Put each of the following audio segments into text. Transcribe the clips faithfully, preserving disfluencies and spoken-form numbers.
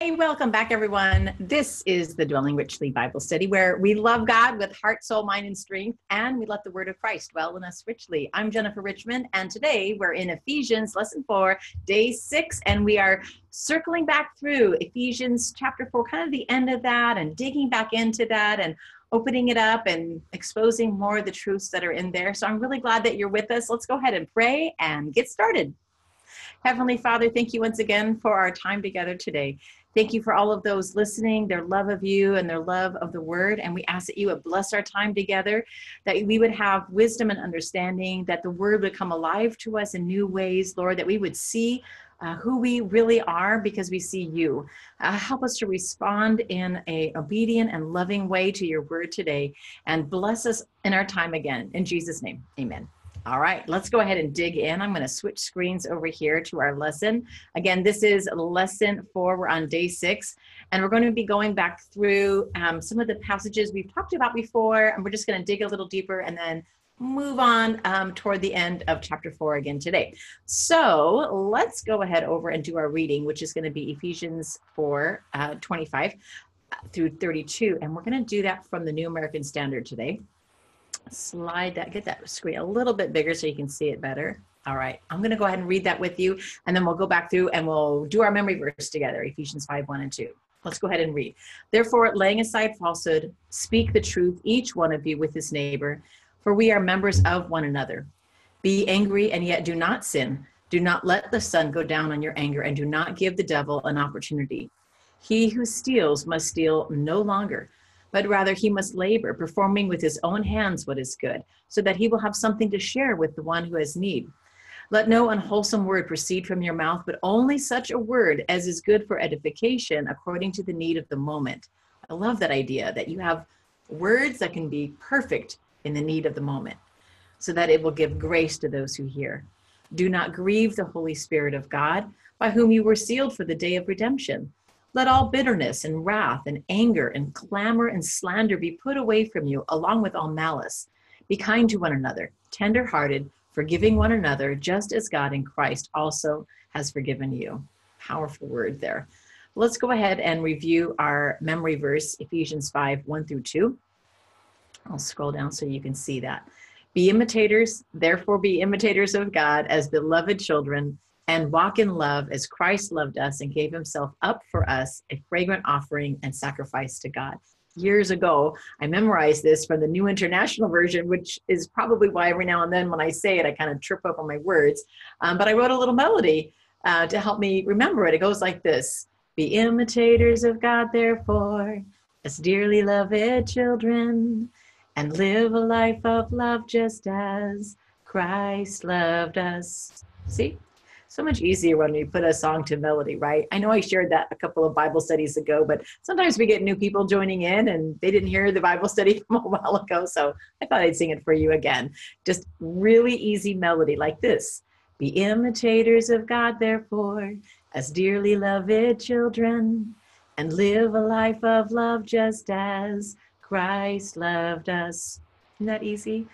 Hey, welcome back, everyone. This is the Dwelling Richly Bible Study, where we love God with heart, soul, mind, and strength, and we let the word of Christ dwell in us richly. I'm Jennifer Richmond, and today we're in Ephesians lesson four, day six, and we are circling back through Ephesians chapter four, kind of the end of that, and digging back into that, and opening it up and exposing more of the truths that are in there. So I'm really glad that you're with us. Let's go ahead and pray and get started. Heavenly Father, thank you once again for our time together today. Thank you for all of those listening, their love of you and their love of the word. And we ask that you would bless our time together, that we would have wisdom and understanding, that the word would come alive to us in new ways, Lord, that we would see uh, who we really are because we see you. Uh, help us to respond in a obedient and loving way to your word today, and bless us in our time again. In Jesus' name, amen. All right, let's go ahead and dig in. I'm going to switch screens over here to our lesson. Again, this is lesson four. We're on day six, and we're going to be going back through um, some of the passages we've talked about before, and we're just going to dig a little deeper and then move on um, toward the end of chapter four again today. So let's go ahead over and do our reading, which is going to be Ephesians four, uh, twenty-five through thirty-two. And we're going to do that from the New American Standard today. Slide that, get that screen a little bit bigger so you can see it better. All right, I'm going to go ahead and read that with you, and then we'll go back through and we'll do our memory verse together, Ephesians five, one and two. Let's go ahead and read. Therefore, laying aside falsehood, speak the truth, each one of you with his neighbor, for we are members of one another. Be angry and yet do not sin. Do not let the sun go down on your anger, and do not give the devil an opportunity. He who steals must steal no longer, but rather he must labor, performing with his own hands what is good, so that he will have something to share with the one who has need. Let no unwholesome word proceed from your mouth, but only such a word as is good for edification according to the need of the moment. I love that idea that you have words that can be perfect in the need of the moment, so that it will give grace to those who hear. Do not grieve the Holy Spirit of God, by whom you were sealed for the day of redemption. Let all bitterness and wrath and anger and clamor and slander be put away from you, along with all malice. Be kind to one another, tender-hearted, forgiving one another, just as God in Christ also has forgiven you. Powerful word there. Let's go ahead and review our memory verse, Ephesians five, one through two. I'll scroll down so you can see that. Be imitators, therefore be imitators of God as beloved children, and walk in love as Christ loved us and gave himself up for us, a fragrant offering and sacrifice to God. Years ago, I memorized this from the New International Version, which is probably why every now and then when I say it, I kind of trip up on my words. Um, but I wrote a little melody uh, to help me remember it. It goes like this. Be imitators of God, therefore, as dearly loved children, and live a life of love just as Christ loved us. See? So much easier when we put a song to melody, right? I know I shared that a couple of Bible studies ago, but sometimes we get new people joining in and they didn't hear the Bible study from a while ago, so I thought I'd sing it for you again. Just really easy melody like this. Be imitators of God, therefore, as dearly loved children, and live a life of love just as Christ loved us. Isn't that easy?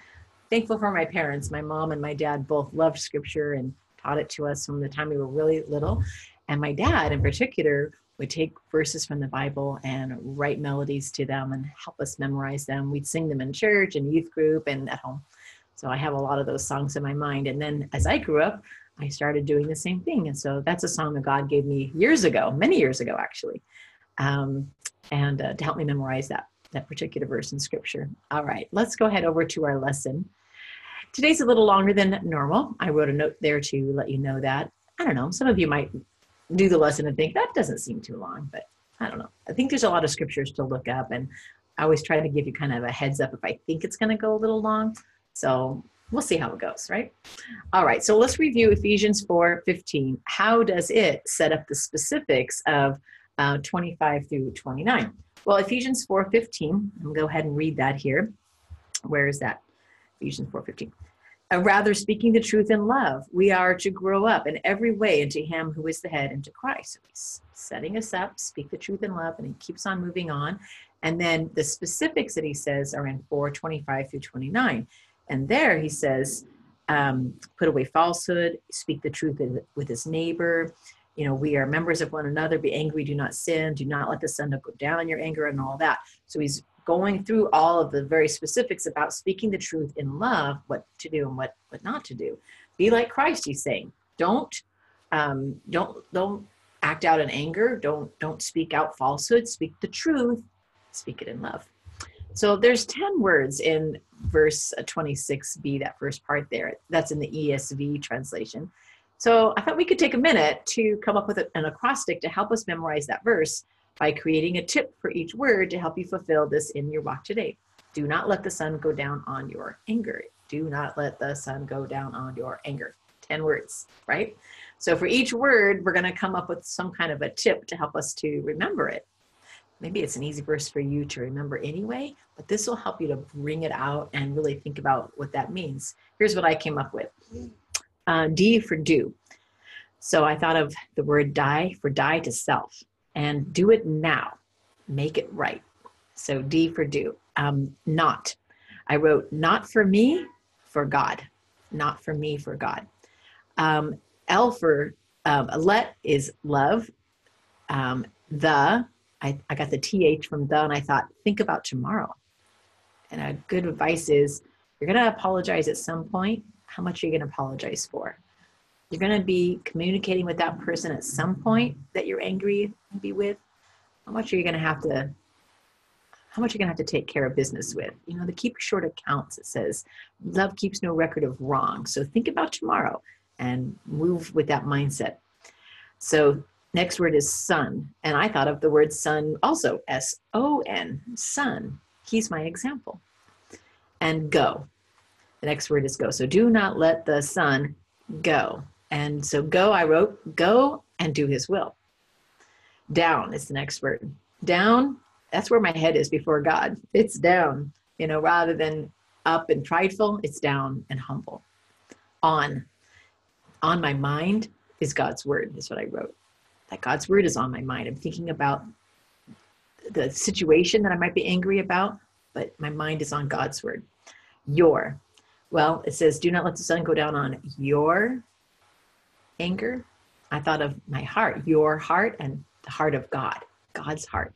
Thankful for my parents. My mom and my dad both loved scripture and taught it to us from the time we were really little. And my dad in particular would take verses from the Bible and write melodies to them and help us memorize them. We'd sing them in church and youth group and at home. So I have a lot of those songs in my mind. And then as I grew up, I started doing the same thing. And so that's a song that God gave me years ago, many years ago, actually, um, and uh, to help me memorize that, that particular verse in scripture. All right, let's go ahead over to our lesson. Today's a little longer than normal. I wrote a note there to let you know that. I don't know, some of you might do the lesson and think that doesn't seem too long, but I don't know. I think there's a lot of scriptures to look up, and I always try to give you kind of a heads up if I think it's going to go a little long. So we'll see how it goes, right? All right, so let's review Ephesians four fifteen. How does it set up the specifics of uh, twenty-five through twenty-nine? Well, Ephesians four fifteen, I'm going to go ahead and read that here. Where is that? Ephesians four fifteen. Uh, rather, speaking the truth in love, we are to grow up in every way into him who is the head, into Christ. So he's setting us up, speak the truth in love, and he keeps on moving on. And then the specifics that he says are in four twenty-five through twenty-nine. And there he says, um, put away falsehood, speak the truth with his neighbor, you know, we are members of one another, be angry, do not sin, do not let the sun go down in your anger, and all that. So he's going through all of the very specifics about speaking the truth in love, what to do and what, what not to do. Be like Christ, he's saying. Don't, um, don't, don't act out in anger. Don't, don't speak out falsehood. Speak the truth. Speak it in love. So there's ten words in verse twenty-six b, that first part there. That's in the E S V translation. So I thought we could take a minute to come up with an acrostic to help us memorize that verse by creating a tip for each word to help you fulfill this in your walk today. Do not let the sun go down on your anger. Do not let the sun go down on your anger. ten words, right? So for each word, we're going to come up with some kind of a tip to help us to remember it. Maybe it's an easy verse for you to remember anyway, but this will help you to bring it out and really think about what that means. Here's what I came up with. Uh, D for do. So I thought of the word die, for die to self, and do it now. Make it right. So D for do. Um, not. I wrote not for me, for God. Not for me, for God. Um, L for um, let is love. Um, the. I, I got the T H from the, and I thought, think about tomorrow. And a good advice is, you're going to apologize at some point. How much are you going to apologize for? You're going to be communicating with that person at some point that you're angry and be with. How much are you going to have to, how much are you going to have to take care of business with? You know, the keep short accounts, it says, love keeps no record of wrong. So think about tomorrow and move with that mindset. So next word is son, and I thought of the word son also, S O N, son. He's my example. And go. The next word is go. So do not let the son go. And so go, I wrote, go and do his will. Down is the next word. Down, that's where my head is before God. It's down, you know, rather than up and prideful, it's down and humble. On. On my mind is God's word, is what I wrote. That God's word is on my mind. I'm thinking about the situation that I might be angry about, but my mind is on God's word. Your. Well, it says, do not let the sun go down on your anger. I thought of my heart, your heart, and the heart of God, God's heart.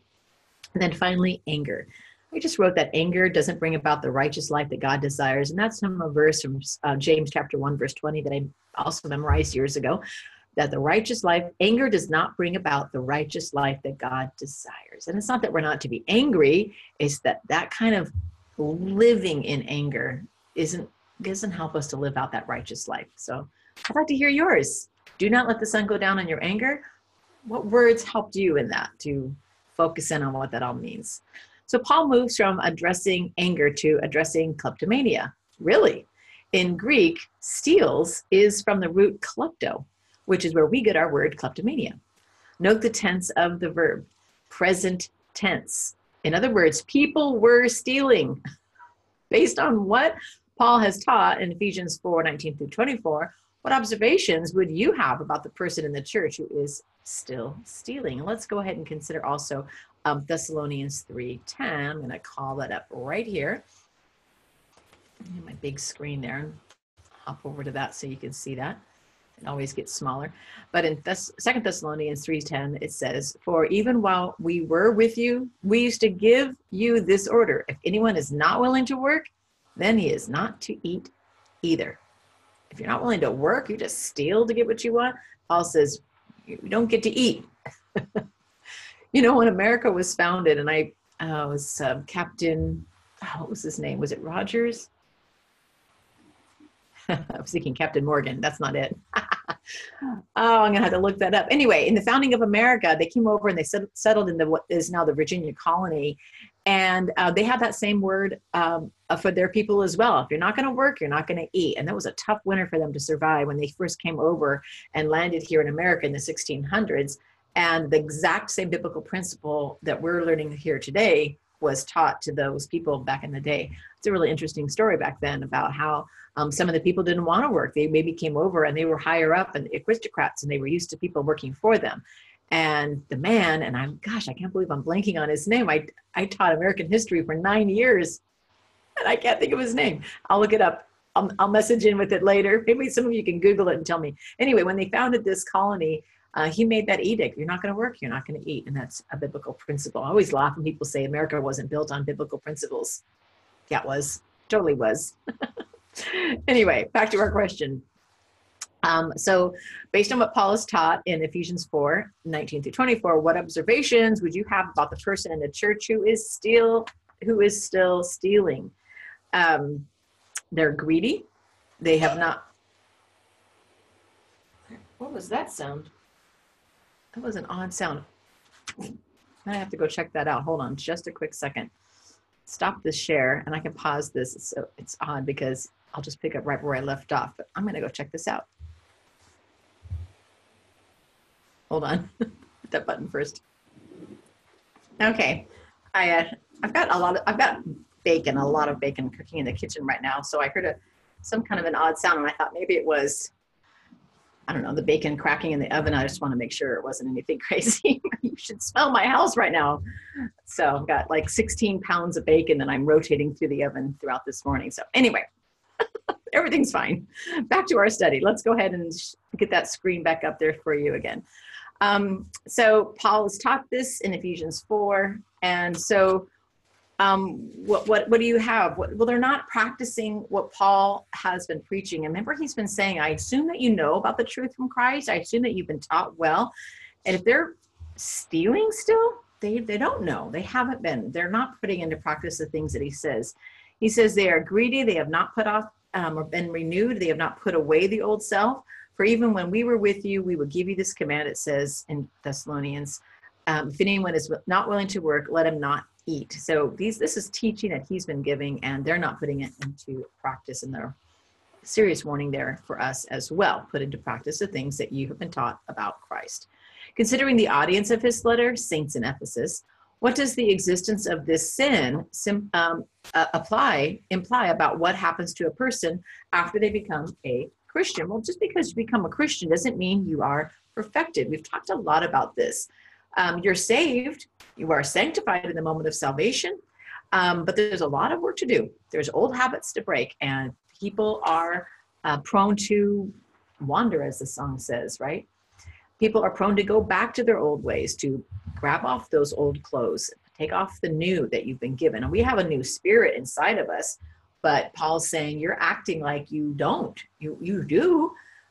And then finally, anger. I just wrote that anger doesn't bring about the righteous life that God desires. And that's from a verse from uh, James chapter one, verse twenty, that I also memorized years ago. That the righteous life, anger does not bring about the righteous life that God desires. And it's not that we're not to be angry, it's that that kind of living in anger isn't, doesn't help us to live out that righteous life. So I'd like to hear yours. Do not let the sun go down on your anger. What words helped you in that to focus in on what that all means? So Paul moves from addressing anger to addressing kleptomania. Really? In Greek, steals is from the root klepto, which is where we get our word kleptomania. Note the tense of the verb, present tense. In other words, people were stealing. Based on what Paul has taught in Ephesians four nineteen through twenty-four, what observations would you have about the person in the church who is still stealing? And let's go ahead and consider also um, Thessalonians three ten. I'm gonna call that up right here. My big screen there. Hop over to that so you can see that. It always gets smaller. But in Thess- Second Thessalonians three ten, it says, for even while we were with you, we used to give you this order. If anyone is not willing to work, then he is not to eat either. If you're not willing to work, you just steal to get what you want. Paul says, you don't get to eat. You know, when America was founded, and I uh, was uh, Captain, oh, what was his name? Was it Rogers? I was thinking Captain Morgan. That's not it. Oh, I'm going to have to look that up. Anyway, in the founding of America, they came over and they settled in the, what is now the Virginia colony. And uh, they had that same word um, for their people as well. If you're not going to work, you're not going to eat. And that was a tough winter for them to survive when they first came over and landed here in America in the sixteen hundreds. And the exact same biblical principle that we're learning here today was taught to those people back in the day. It's a really interesting story back then about how um, some of the people didn't want to work. They maybe came over and they were higher up and aristocrats and they were used to people working for them. And the man, and I'm, gosh, I can't believe I'm blanking on his name. I, I taught American history for nine years and I can't think of his name. I'll look it up. I'll, I'll message in with it later. Maybe some of you can Google it and tell me. Anyway, when they founded this colony, Uh, he made that edict. You're not going to work. You're not going to eat. And that's a biblical principle. I always laugh when people say America wasn't built on biblical principles. Yeah, it was. Totally was. Anyway, back to our question. Um, so based on what Paul is taught in Ephesians four, nineteen through twenty-four, what observations would you have about the person in the church who is still, who is still stealing? Um, they're greedy. They have not. What was that sound? That was an odd sound. I have to go check that out. Hold on just a quick second. Stop this share, and I can pause this. So it's odd because I'll just pick up right where I left off, but I'm going to go check this out. Hold on. Hit that button first. Okay. I, uh, I've got a lot of, I've got bacon, a lot of bacon cooking in the kitchen right now. So I heard a, some kind of an odd sound, and I thought maybe it was, I don't know, the bacon cracking in the oven. I just want to make sure it wasn't anything crazy. You should smell my house right now. So I've got like sixteen pounds of bacon that I'm rotating through the oven throughout this morning. So anyway, everything's fine. Back to our study. Let's go ahead and get that screen back up there for you again. Um, so Paul has taught this in Ephesians four. And so um, what, what, what do you have? What, well, they're not practicing what Paul has been preaching. And remember, he's been saying, I assume that you know about the truth from Christ. I assume that you've been taught well. And if they're stealing still, they, they don't know. They haven't been. They're not putting into practice the things that he says. He says they are greedy. They have not put off um, or been renewed. They have not put away the old self. For even when we were with you, we would give you this command. It says in Thessalonians, um, if anyone is not willing to work, let him not eat. So these, this is teaching that he's been giving, and they're not putting it into practice. And they're serious warning there for us as well. Put into practice the things that you have been taught about Christ. Considering the audience of his letter, saints in Ephesus, what does the existence of this sin sim, um, uh, apply, imply about what happens to a person after they become a Christian? Well, just because you become a Christian doesn't mean you are perfected. We've talked a lot about this. Um, you're saved. You are sanctified in the moment of salvation. Um, but there's a lot of work to do. There's old habits to break, and people are uh, prone to wander, as the song says, right? People are prone to go back to their old ways, to grab off those old clothes, take off the new that you've been given. And we have a new spirit inside of us, but Paul's saying you're acting like you don't. You, you do,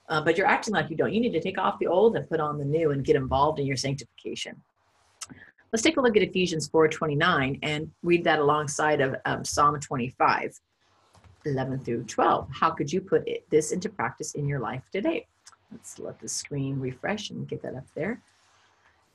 uh, but you're acting like you don't. You need to take off the old and put on the new and get involved in your sanctification. Let's take a look at Ephesians four twenty-nine and read that alongside of um, Psalm twenty-five, eleven through twelve. How could you put it, this into practice in your life today? Let's let the screen refresh and get that up there.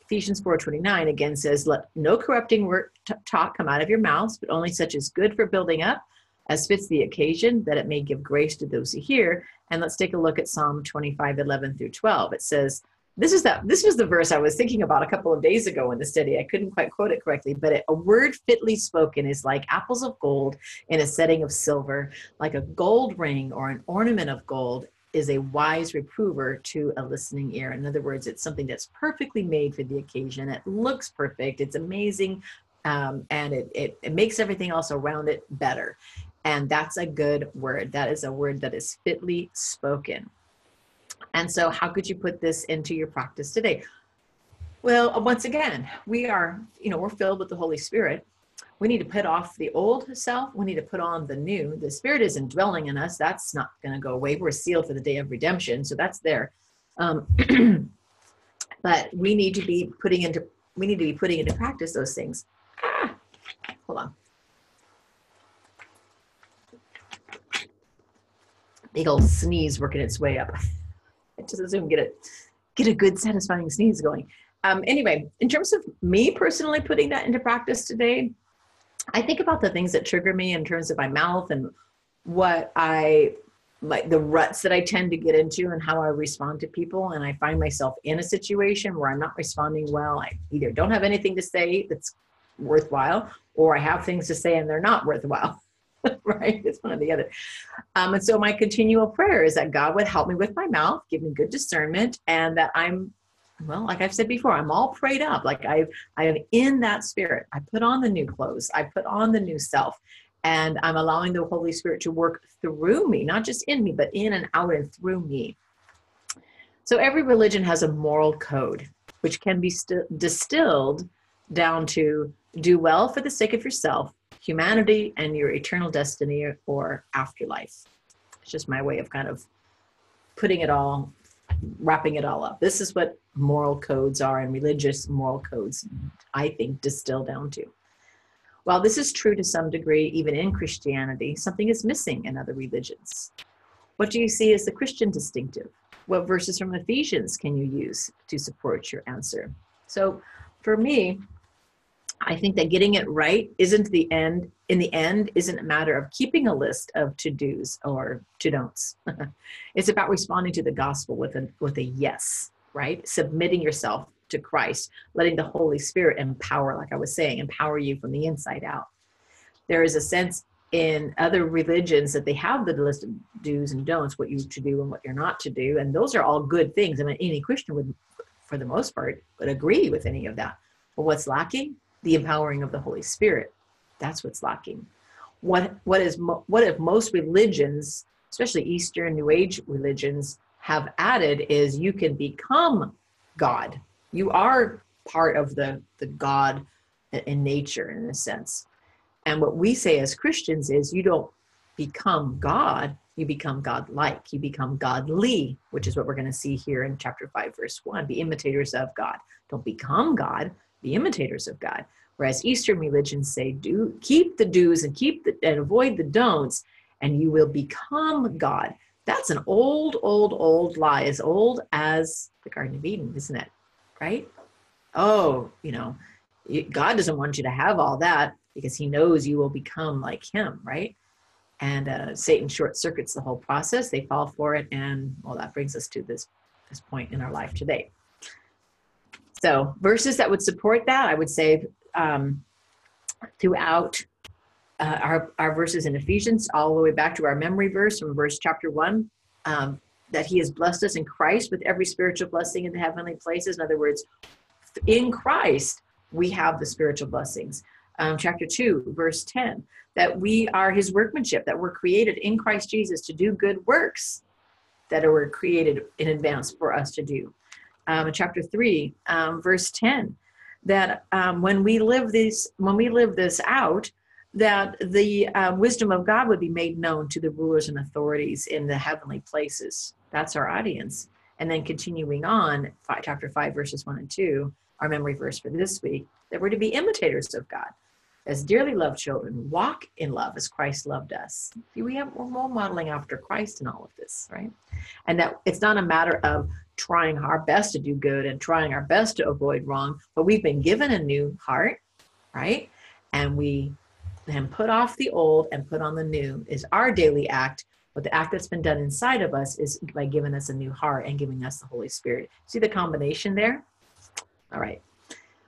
Ephesians four twenty-nine again says, let no corrupting word t- talk come out of your mouths, but only such as good for building up, as fits the occasion, that it may give grace to those who hear. And let's take a look at Psalm twenty-five, eleven through twelve. It says, this is that, this was the verse I was thinking about a couple of days ago in the study. I couldn't quite quote it correctly, but it, a word fitly spoken is like apples of gold in a setting of silver, like a gold ring or an ornament of gold, is a wise reprover to a listening ear. In other words, it's something that's perfectly made for the occasion. It looks perfect. It's amazing. Um, and it, it, it makes everything else around it better. And that's a good word. That is a word that is fitly spoken. And so how could you put this into your practice today? Well, once again, we are, you know, we're filled with the Holy Spirit. We need to put off the old self. We need to put on the new. The Spirit is indwelling in us. That's not going to go away. We're sealed for the day of redemption. So that's there. Um, but we need to be putting into, we need to be putting into practice those things. Ah, hold on. Big old sneeze working its way up. I just assume get a, get a good satisfying sneeze going. Um, anyway, in terms of me personally putting that into practice today, I think about the things that trigger me in terms of my mouth and what I, like the ruts that I tend to get into and how I respond to people. And I find myself in a situation where I'm not responding well. I either don't have anything to say that's worthwhile, or I have things to say and they're not worthwhile, right? It's one or the other. Um, and so my continual prayer is that God would help me with my mouth, give me good discernment, and that I'm, well, like I've said before, I'm all prayed up. Like I, I am in that spirit. I put on the new clothes. I put on the new self, and I'm allowing the Holy Spirit to work through me, not just in me, but in and out and through me. So every religion has a moral code, which can be st- distilled down to do well for the sake of yourself, humanity, and your eternal destiny or afterlife. It's just my way of kind of putting it all, wrapping it all up. This is what moral codes are, and religious moral codes, I think, distill down to. While this is true to some degree, even in Christianity, something is missing in other religions. What do you see as the Christian distinctive? What verses from Ephesians can you use to support your answer? So for me, I think that getting it right isn't the end, in the end, isn't a matter of keeping a list of to-dos or to-don'ts. It's about responding to the gospel with a, with a yes, right? Submitting yourself to Christ, letting the Holy Spirit empower, like I was saying, empower you from the inside out. There is a sense in other religions that they have the list of do's and don'ts, what you to do and what you're not to do. And those are all good things. I mean, any Christian would, for the most part, would agree with any of that. But what's lacking? The empowering of the Holy Spirit. That's what's lacking. What what is mo- what if most religions, especially Eastern New Age religions, have added is you can become God. You are part of the, the God in nature, in a sense. And what we say as Christians is you don't become God, you become God-like, you become godly, which is what we're going to see here in chapter five, verse one. Be imitators of God. Don't become God, be imitators of God. Whereas Eastern religions say, do keep the do's and keep the, and avoid the don'ts, and you will become God. That's an old, old, old lie, as old as the Garden of Eden, isn't it? Right? Oh, you know, God doesn't want you to have all that because he knows you will become like him, right? And uh, Satan short circuits the whole process. They fall for it. And well, that brings us to this, this point in our life today. So verses that would support that, I would say um, throughout uh, our, our verses in Ephesians, all the way back to our memory verse from verse chapter one, um, that he has blessed us in Christ with every spiritual blessing in the heavenly places. In other words, in Christ, we have the spiritual blessings. Um, chapter two, verse ten, that we are his workmanship, that we're created in Christ Jesus to do good works that were created in advance for us to do. Um, chapter three, um, verse ten, that um, when we live this, when we live this out, that the uh, wisdom of God would be made known to the rulers and authorities in the heavenly places. That's our audience. And then continuing on, five, chapter five, verses one and two, our memory verse for this week, that we're to be imitators of God. As dearly loved children, walk in love as Christ loved us. See, we have, we're more modeling after Christ in all of this, right? And that it's not a matter of trying our best to do good and trying our best to avoid wrong, but we've been given a new heart, right? And we then put off the old and put on the new is our daily act. But the act that's been done inside of us is by giving us a new heart and giving us the Holy Spirit. See the combination there? All right.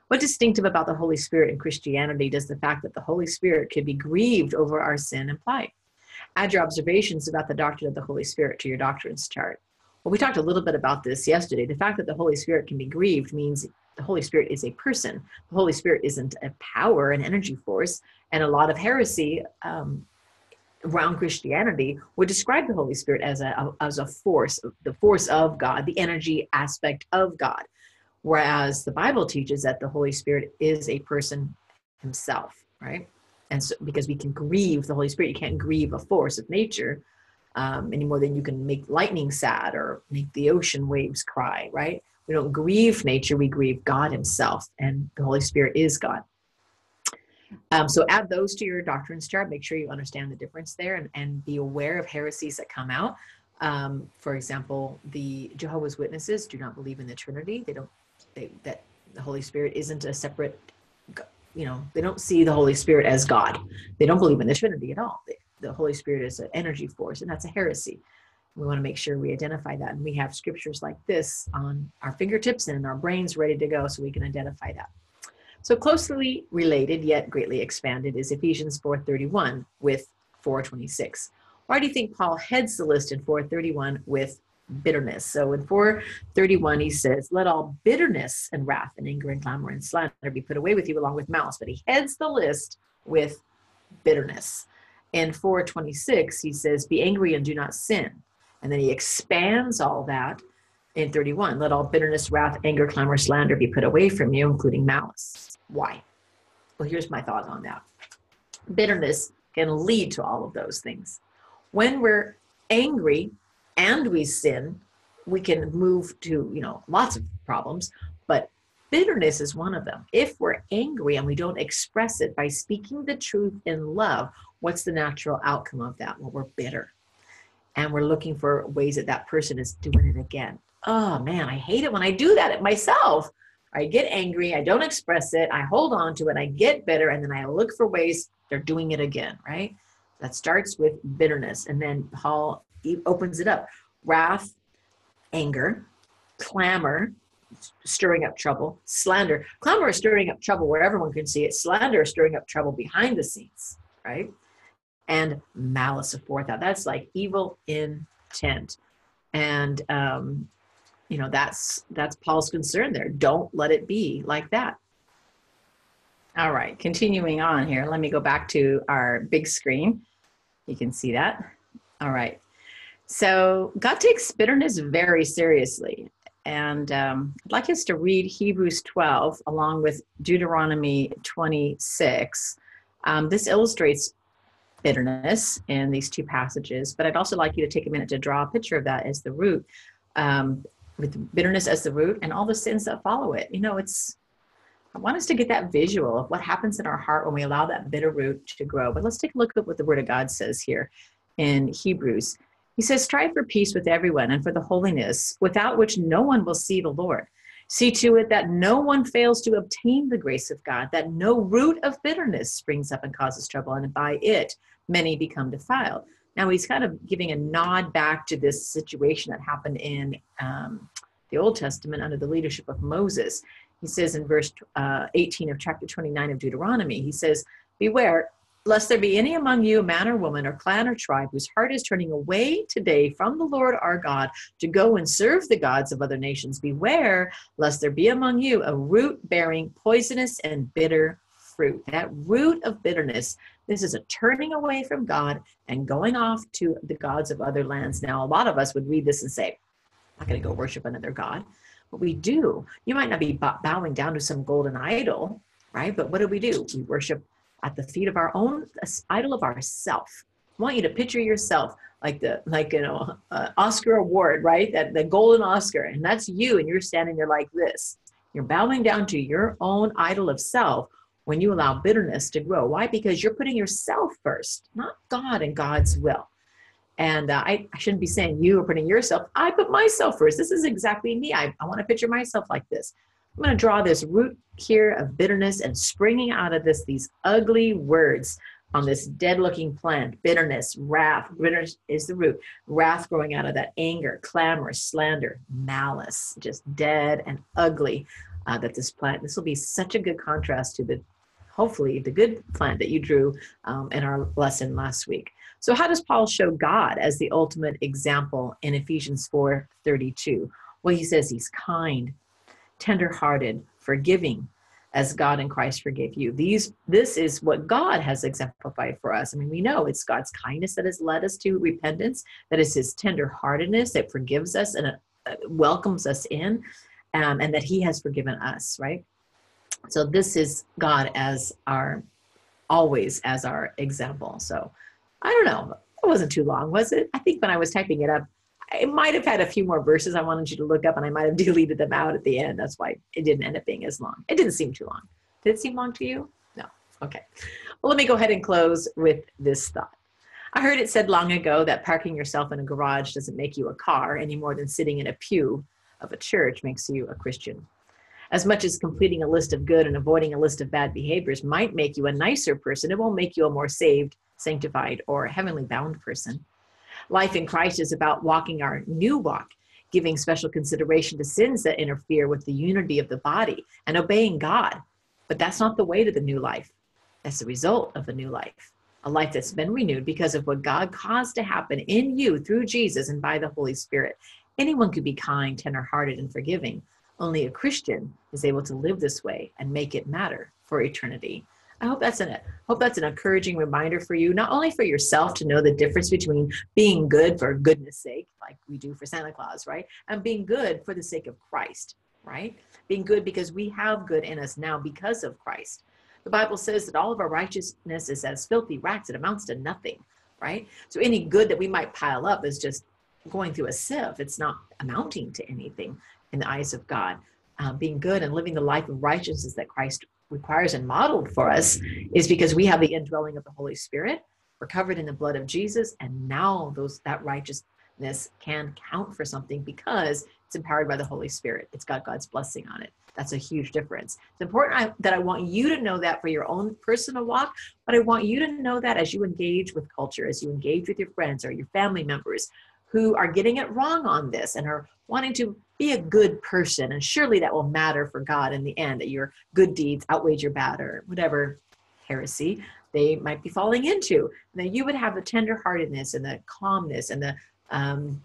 What's distinctive about the Holy Spirit in Christianity does the fact that the Holy Spirit could be grieved over our sin imply? Add your observations about the doctrine of the Holy Spirit to your doctrines chart. Well, we talked a little bit about this yesterday. The fact that the Holy Spirit can be grieved means the Holy Spirit is a person. The Holy Spirit isn't a power, an energy force, and a lot of heresy um, around Christianity would describe the Holy Spirit as a, as a force, the force of God, the energy aspect of God. Whereas the Bible teaches that the Holy Spirit is a person himself, right? And so, because we can grieve the Holy Spirit, you can't grieve a force of nature um, any more than you can make lightning sad or make the ocean waves cry, right? We don't grieve nature, we grieve God himself, and the Holy Spirit is God. Um, so add those to your doctrines chart. Make sure you understand the difference there and, and be aware of heresies that come out. Um, for example, the Jehovah's Witnesses do not believe in the Trinity. They don't They, that the Holy Spirit isn't a separate, you know, they don't see the Holy Spirit as God. They don't believe in the Trinity at all. They, the Holy Spirit is an energy force, and that's a heresy. We want to make sure we identify that. And we have scriptures like this on our fingertips and in our brains ready to go so we can identify that. So closely related yet greatly expanded is Ephesians four thirty-one with four twenty-six. Why do you think Paul heads the list in four thirty-one with bitterness? So in four thirty-one, he says, let all bitterness and wrath and anger and clamor and slander be put away with you along with malice. But he heads the list with bitterness. In four twenty-six, he says, be angry and do not sin. And then he expands all that and thirty-one, let all bitterness, wrath, anger, clamor, slander be put away from you, including malice. Why? Well, here's my thought on that. Bitterness can lead to all of those things. When we're angry and we sin, we can move to, you know, lots of problems, but bitterness is one of them. If we're angry and we don't express it by speaking the truth in love, what's the natural outcome of that? Well, we're bitter. And we're looking for ways that that person is doing it again. Oh man, I hate it when I do that at myself. I get angry, I don't express it, I hold on to it, I get bitter, and then I look for ways they're doing it again, right? That starts with bitterness. And then Paul opens it up. Wrath, anger, clamor, stirring up trouble, slander. Clamor is stirring up trouble where everyone can see it. Slander is stirring up trouble behind the scenes, right? And malice aforethought. That's like evil intent. And, um, you know, that's, that's Paul's concern there. Don't let it be like that. All right, continuing on here. Let me go back to our big screen. You can see that. All right. So God takes bitterness very seriously. And um, I'd like us to read Hebrews twelve along with Deuteronomy twenty-six. Um, this illustrates bitterness in these two passages, but I'd also like you to take a minute to draw a picture of that as the root, um, with bitterness as the root and all the sins that follow it. You know, it's, I want us to get that visual of what happens in our heart when we allow that bitter root to grow. But let's take a look at what the Word of God says here in Hebrews. He says, strive for peace with everyone and for the holiness, without which no one will see the Lord. See to it that no one fails to obtain the grace of God, that no root of bitterness springs up and causes trouble, and by it many become defiled. Now he's kind of giving a nod back to this situation that happened in um, the Old Testament under the leadership of Moses. He says in verse uh, eighteen of chapter twenty-nine of Deuteronomy, he says, beware, lest there be any among you, man or woman or clan or tribe, whose heart is turning away today from the Lord our God to go and serve the gods of other nations. Beware, lest there be among you a root bearing poisonous and bitter fruit. That root of bitterness, this is a turning away from God and going off to the gods of other lands. Now, a lot of us would read this and say, I'm not going to go worship another god. But we do. You might not be bowing down to some golden idol, right? But what do we do? We worship at the feet of our own idol of ourself. I want you to picture yourself like the, like, you know, uh, Oscar award, right? That the golden Oscar, and that's you. And you're standing there like this. You're bowing down to your own idol of self when you allow bitterness to grow. Why? Because you're putting yourself first, not God and God's will. And uh, I, I shouldn't be saying you are putting yourself. I put myself first. This is exactly me. I, I want to picture myself like this. I'm going to draw this root here of bitterness, and springing out of this, these ugly words on this dead-looking plant, bitterness, wrath. Bitterness is the root. Wrath growing out of that, anger, clamor, slander, malice, just dead and ugly uh, that this plant. This will be such a good contrast to the, hopefully, the good plant that you drew um, in our lesson last week. So how does Paul show God as the ultimate example in Ephesians four thirty-two? Well, he says he's kind, tenderhearted, forgiving, as God in Christ forgave you. These, this is what God has exemplified for us. I mean, we know it's God's kindness that has led us to repentance, that is his tenderheartedness that forgives us and uh, welcomes us in, um, and that he has forgiven us, right? So this is God as our, always as our example. So I don't know. It wasn't too long, was it? I think when I was typing it up, I might have had a few more verses I wanted you to look up, and I might have deleted them out at the end. That's why it didn't end up being as long. It didn't seem too long. Did it seem long to you? No. Okay. Well, let me go ahead and close with this thought. I heard it said long ago that parking yourself in a garage doesn't make you a car any more than sitting in a pew of a church makes you a Christian. As much as completing a list of good and avoiding a list of bad behaviors might make you a nicer person, it won't make you a more saved, sanctified, or heavenly bound person. Life in Christ is about walking our new walk, giving special consideration to sins that interfere with the unity of the body, and obeying God. But that's not the way to the new life. That's the result of a new life, a life that's been renewed because of what God caused to happen in you through Jesus and by the Holy Spirit. Anyone could be kind, tenderhearted, and forgiving. Only a Christian is able to live this way and make it matter for eternity. I hope that's an, hope that's an encouraging reminder for you, not only for yourself to know the difference between being good for goodness sake, like we do for Santa Claus, right? And being good for the sake of Christ, right? Being good because we have good in us now because of Christ. The Bible says that all of our righteousness is as filthy rags. It amounts to nothing, right? So any good that we might pile up is just going through a sieve. It's not amounting to anything in the eyes of God. Uh, being good and living the life of righteousness that Christ requires and modeled for us is because we have the indwelling of the Holy Spirit. We're covered in the blood of Jesus. And now those that righteousness can count for something because it's empowered by the Holy Spirit. It's got God's blessing on it. That's a huge difference. It's important I, that I want you to know that for your own personal walk, but I want you to know that as you engage with culture, as you engage with your friends or your family members who are getting it wrong on this and are wanting to be a good person. And surely that will matter for God in the end, that your good deeds outweigh your bad or whatever heresy they might be falling into. And then you would have the tenderheartedness and the calmness and the um,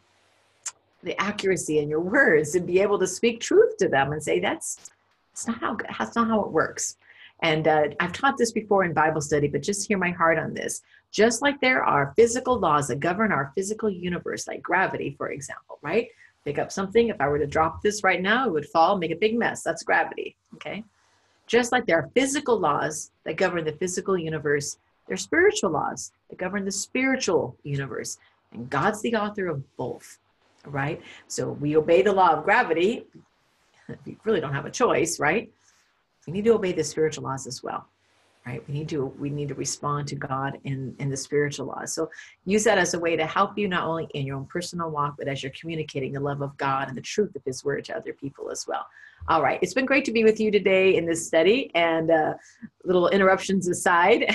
the accuracy in your words and be able to speak truth to them and say, that's, that's not how, that's not how it works. And uh, I've taught this before in Bible study, but just hear my heart on this. Just like there are physical laws that govern our physical universe, like gravity, for example, right? Pick up something. If I were to drop this right now, it would fall, make a big mess. That's gravity, okay? Just like there are physical laws that govern the physical universe, there are spiritual laws that govern the spiritual universe. And God's the author of both, right? So we obey the law of gravity. We really don't have a choice, right? We need to obey the spiritual laws as well, right? We need to we need to respond to God in, in the spiritual laws. So use that as a way to help you not only in your own personal walk, but as you're communicating the love of God and the truth of his word to other people as well. All right. It's been great to be with you today in this study, and uh, little interruptions aside.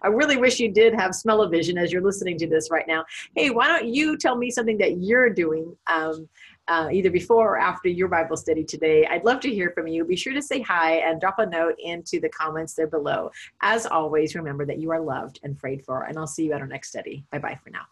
I really wish you did have smell-o-vision as you're listening to this right now. Hey, why don't you tell me something that you're doing um, uh, either before or after your Bible study today? I'd love to hear from you. Be sure to say hi and drop a note into the comments there below. As always, remember that you are loved and prayed for, and I'll see you at our next study. Bye-bye for now.